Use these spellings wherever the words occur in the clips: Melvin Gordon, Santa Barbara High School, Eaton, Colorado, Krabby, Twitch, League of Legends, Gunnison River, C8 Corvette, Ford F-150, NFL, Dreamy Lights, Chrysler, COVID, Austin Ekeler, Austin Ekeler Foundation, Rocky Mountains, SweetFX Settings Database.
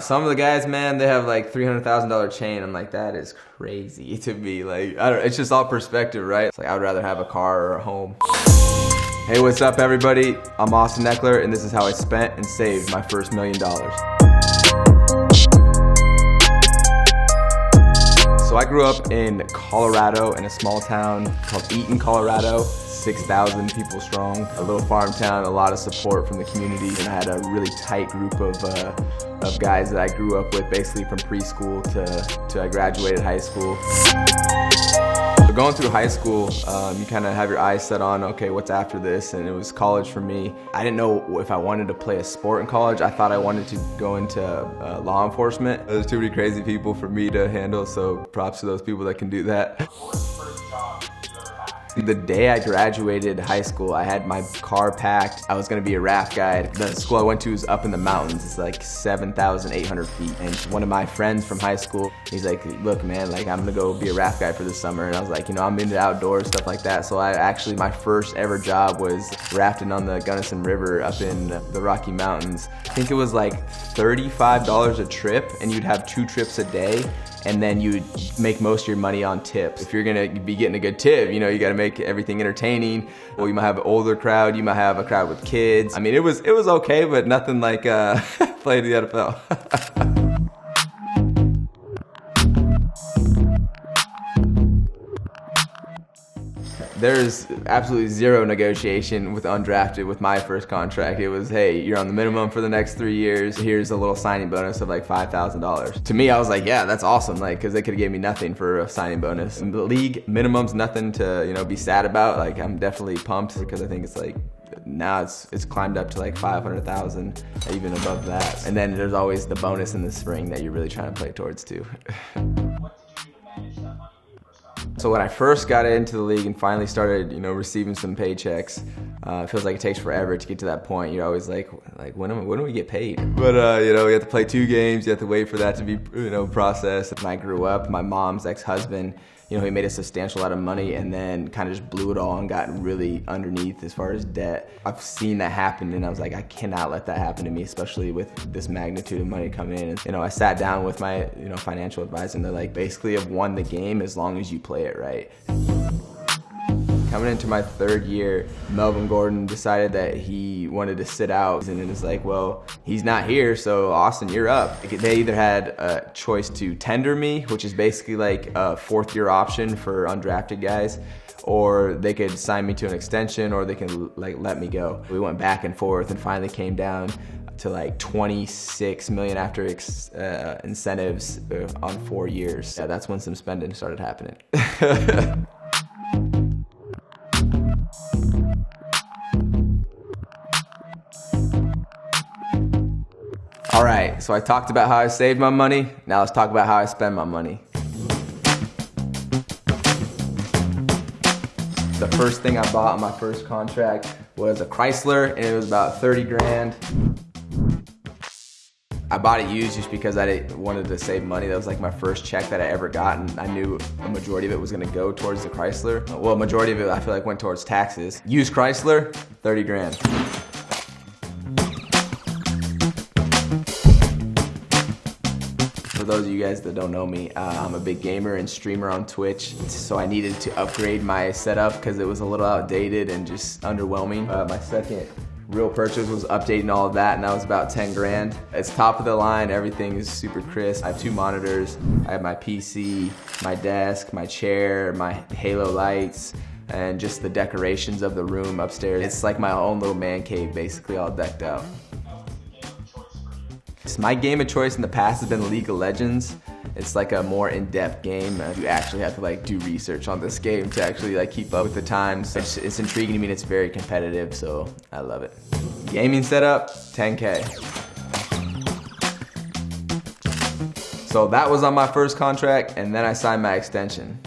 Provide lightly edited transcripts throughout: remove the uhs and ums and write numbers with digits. Some of the guys, man, they have like $300,000 chain. I'm like, that is crazy to me. Like, I don't, it's just all perspective, right? It's like, I would rather have a car or a home. Hey, what's up everybody? I'm Austin Ekeler and this is how I spent and saved my first $1 million. So I grew up in Colorado in a small town called Eaton, Colorado. 6,000 people strong, a little farm town, a lot of support from the community, and I had a really tight group of guys that I grew up with basically from preschool to I graduated high school. So going through high school, you kind of have your eyes set on, okay, what's after this? And it was college for me. I didn't know if I wanted to play a sport in college. I thought I wanted to go into law enforcement. There's too many crazy people for me to handle, so props to those people that can do that. The day I graduated high school, I had my car packed. I was gonna be a raft guide. The school I went to was up in the mountains. It's like 7,800 feet. And one of my friends from high school, he's like, look man, like I'm gonna go be a raft guide for the summer. And I was like, you know, I'm into outdoors, stuff like that. So I actually, my first ever job was rafting on the Gunnison River up in the Rocky Mountains. I think it was like $35 a trip and you'd have 2 trips a day. And then you make most of your money on tips. If you're gonna be getting a good tip, you know, you gotta make everything entertaining. Well, you might have an older crowd, you might have a crowd with kids. I mean, it was okay, but nothing like playing the NFL. There's absolutely zero negotiation with undrafted with my first contract. It was, hey, you're on the minimum for the next 3 years. Here's a little signing bonus of like $5,000. To me, I was like, yeah, that's awesome. Like, cause they could have gave me nothing for a signing bonus. And the league minimum's nothing to, you know, be sad about. Like, I'm definitely pumped because I think it's like, now it's climbed up to like 500,000, even above that. And then there's always the bonus in the spring that you're really trying to play towards too. So when I first got into the league and finally started, you know, receiving some paychecks, it feels like it takes forever to get to that point. You're always like when do we get paid? But you know, you have to play 2 games. You have to wait for that to be, you know, processed. When I grew up, my mom's ex-husband, you know, he made a substantial lot of money and then kind of just blew it all and got really underneath as far as debt. I've seen that happen and I was like, I cannot let that happen to me, especially with this magnitude of money coming in. And, you know, I sat down with my, you know, financial advisor and they're like, basically I've won the game as long as you play it right. Coming into my 3rd year, Melvin Gordon decided that he wanted to sit out. And it was like, well, he's not here, so Austin, you're up. They either had a choice to tender me, which is basically like a 4th year option for undrafted guys, or they could sign me to an extension, or they can like let me go. We went back and forth and finally came down to like 26 million after incentives on 4 years. Yeah, that's when some spending started happening. All right, so I talked about how I saved my money. Now let's talk about how I spend my money. The first thing I bought on my first contract was a Chrysler, and it was about 30 grand. I bought it used just because I wanted to save money. That was like my first check that I ever got, and I knew a majority of it was gonna go towards the Chrysler. Well, a majority of it I feel like went towards taxes. Used Chrysler, 30 grand. For those of you guys that don't know me, I'm a big gamer and streamer on Twitch, so I needed to upgrade my setup because it was a little outdated and just underwhelming. My second real purchase was updating all of that, and that was about 10 grand. It's top of the line, everything is super crisp. I have 2 monitors, I have my PC, my desk, my chair, my halo lights, and just the decorations of the room upstairs. It's like my own little man cave, basically all decked out. So my game of choice in the past has been League of Legends. It's like a more in-depth game. You actually have to like do research on this game to actually like keep up with the times. It's intriguing to me and it's very competitive, so I love it. Gaming setup, 10K. So that was on my first contract and then I signed my extension.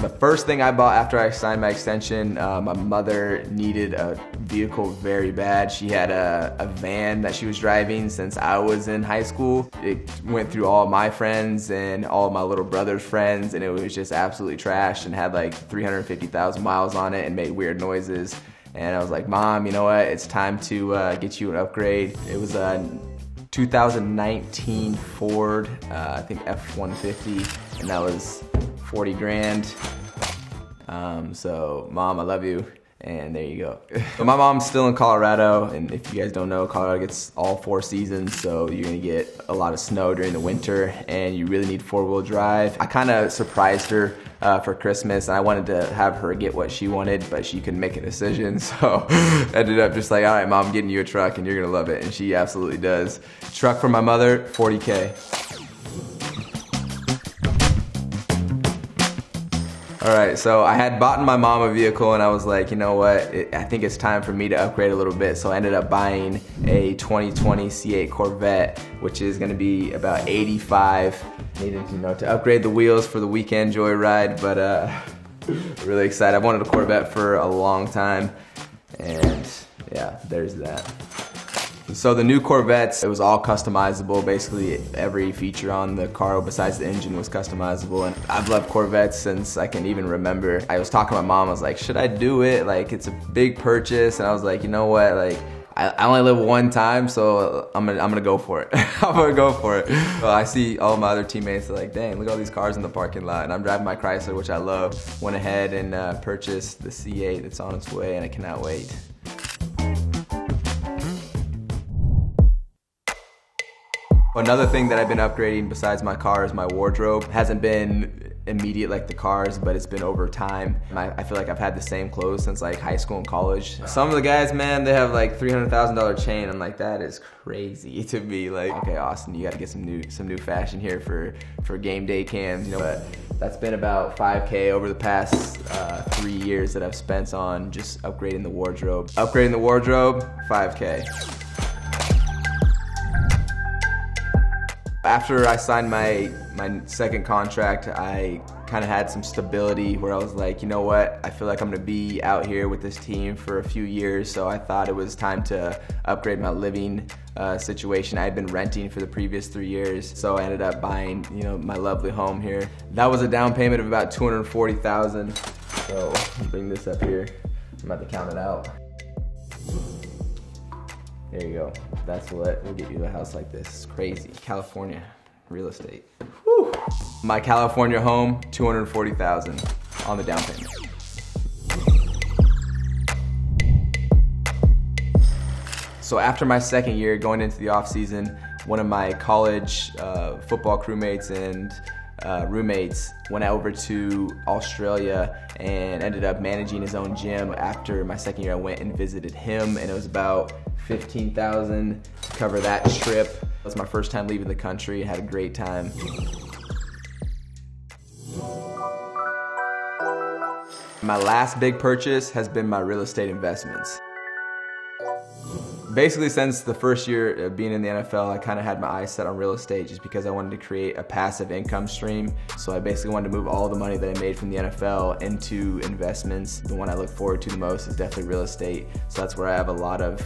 The first thing I bought after I signed my extension, my mother needed a vehicle very bad. She had a van that she was driving since I was in high school. It went through all my friends and all my little brother's friends, and it was just absolutely trashed and had like 350,000 miles on it and made weird noises. And I was like, Mom, you know what? It's time to get you an upgrade. It was a 2019 Ford, I think F-150, and that was 40 grand. So, Mom, I love you. And there you go. So my mom's still in Colorado, and if you guys don't know, Colorado gets all four seasons, so you're gonna get a lot of snow during the winter, and you really need four-wheel drive. I kind of surprised her for Christmas, and I wanted to have her get what she wanted, but she couldn't make a decision, so ended up just like, all right, Mom, I'm getting you a truck, and you're gonna love it, and she absolutely does. Truck for my mother, 40K. All right, so I had bought my mom a vehicle and I was like, you know what, I think it's time for me to upgrade a little bit. So I ended up buying a 2020 C8 Corvette, which is gonna be about 85. Needed, you know, to upgrade the wheels for the weekend joyride, but really excited. I wanted a Corvette for a long time, and yeah, there's that. So the new Corvettes, it was all customizable. Basically every feature on the car besides the engine was customizable, and I've loved Corvettes since I can even remember. I was talking to my mom, I was like, should I do it? Like, it's a big purchase, and I was like, you know what, like, I only live one time, so I'm gonna go for it. I'm gonna go for it. Well, I see all my other teammates, they're like, dang, look at all these cars in the parking lot, and I'm driving my Chrysler, which I love. Went ahead and purchased the C8 that's on its way, and I cannot wait. Another thing that I've been upgrading besides my car is my wardrobe. It hasn't been immediate like the cars, but it's been over time. I feel like I've had the same clothes since like high school and college. Some of the guys, man, they have like $300,000 chain. I'm like, that is crazy to me. Like, okay, Austin, you gotta get some new fashion here for game day cams, you know. But that's been about 5K over the past 3 years that I've spent on just upgrading the wardrobe. Upgrading the wardrobe, 5K. After I signed my second contract, I kind of had some stability where I was like, you know what, I feel like I'm gonna be out here with this team for a few years, so I thought it was time to upgrade my living situation. I had been renting for the previous 3 years, so I ended up buying, you know, my lovely home here. That was a down payment of about $240,000, so I'll bring this up here. I'm about to count it out. There you go. That's what will get you a house like this. It's crazy. California real estate. Whew. My California home, $240,000 on the down payment. So after my second year, going into the off season, one of my college football crewmates and roommates went over to Australia and ended up managing his own gym. After my second year, I went and visited him, and it was about $15,000 to cover that trip. It was my first time leaving the country. I had a great time. My last big purchase has been my real estate investments. Basically, since the first year of being in the NFL, I kind of had my eyes set on real estate just because I wanted to create a passive income stream. So I basically wanted to move all the money that I made from the NFL into investments. The one I look forward to the most is definitely real estate. So that's where I have a lot of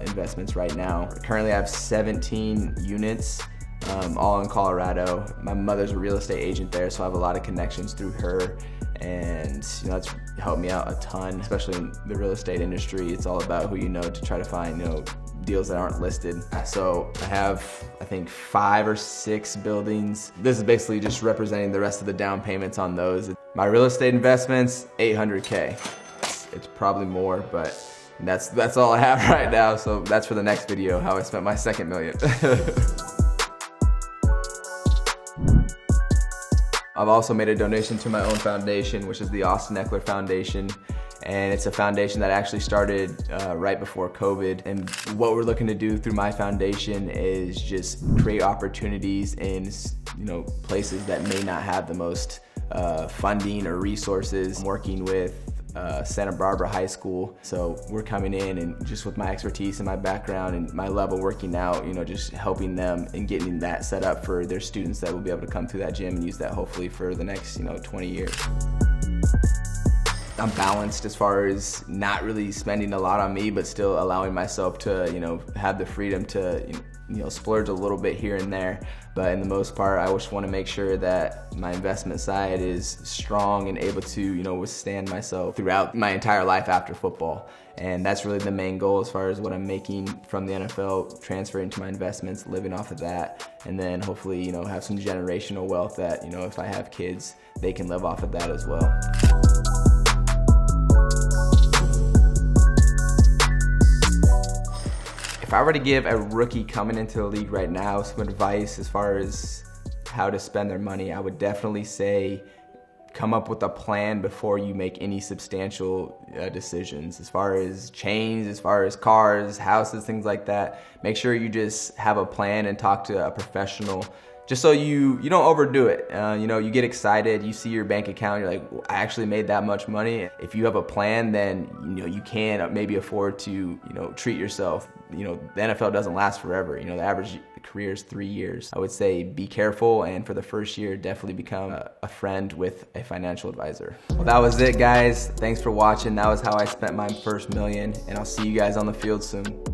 investments right now. Currently, I have 17 units, all in Colorado. My mother's a real estate agent there, so I have a lot of connections through her. And you know, that's helped me out a ton, especially in the real estate industry. It's all about who you know to try to find, you know, deals that aren't listed. So I have, I think, 5 or 6 buildings. This is basically just representing the rest of the down payments on those. My real estate investments, 800K. It's probably more, but that's all I have right now. So that's for the next video, how I spent my second million. I've also made a donation to my own foundation, which is the Austin Ekeler Foundation. And it's a foundation that I actually started right before COVID. And what we're looking to do through my foundation is just create opportunities in, you know, places that may not have the most funding or resources. I'm working with Santa Barbara High School. So we're coming in and just with my expertise and my background and my love of working out, you know, just helping them and getting that set up for their students that will be able to come through that gym and use that hopefully for the next, you know, 20 years. I'm balanced as far as not really spending a lot on me, but still allowing myself to, you know, have the freedom to, you know, splurge a little bit here and there. But in the most part, I just want to make sure that my investment side is strong and able to, you know, withstand myself throughout my entire life after football. And that's really the main goal as far as what I'm making from the NFL, transferring to my investments, living off of that, and then hopefully, you know, have some generational wealth that, you know, if I have kids, they can live off of that as well. If I were to give a rookie coming into the league right now some advice as far as how to spend their money, I would definitely say come up with a plan before you make any substantial decisions as far as chains, as far as cars, houses, things like that. Make sure you just have a plan and talk to a professional just so you don't overdo it. You know, you get excited, you see your bank account, you're like, well, I actually made that much money. If you have a plan, then you know you can maybe afford to, you know, treat yourself. You know, the NFL doesn't last forever. You know, the average career is 3 years. I would say be careful, and for the first year, definitely become a friend with a financial advisor. Well, that was it, guys. Thanks for watching. That was how I spent my first $1 million, and I'll see you guys on the field soon.